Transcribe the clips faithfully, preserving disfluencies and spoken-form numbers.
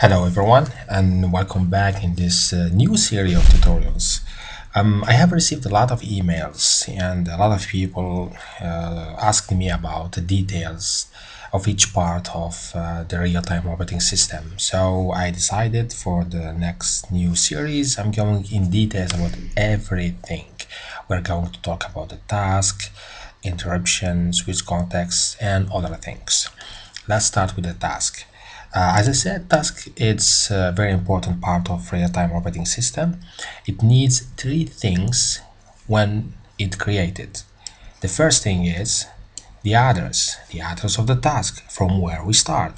Hello everyone, and welcome back in this uh, new series of tutorials. Um, I have received a lot of emails and a lot of people uh, asked me about the details of each part of uh, the real-time operating system. So I decided for the next new series I'm going in details about everything. We're going to talk about the task, interruptions, switch contexts, and other things. Let's start with the task. Uh, as I said, task is a very important part of real-time operating system. It needs three things when it created. The first thing is the address, the address of the task from where we start.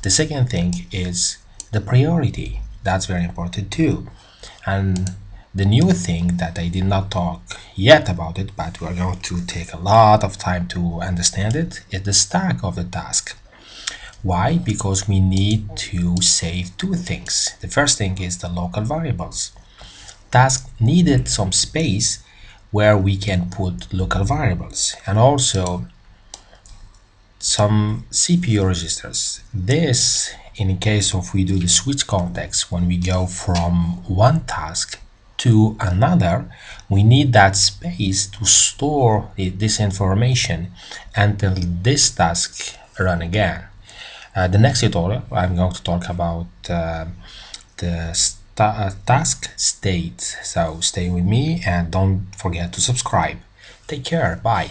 The second thing is the priority. That's very important too. And the new thing that I did not talk yet about it, but we're going to take a lot of time to understand it, is the stack of the task. Why? Because we need to save two things. The first thing is the local variables. Task needed some space where we can put local variables and also some C P U registers. This in case of we do the switch context, when we go from one task to another, we need that space to store this information until this task run again. Uh, the next tutorial, I'm going to talk about uh, the st uh, task state. So stay with me and don't forget to subscribe. Take care. Bye.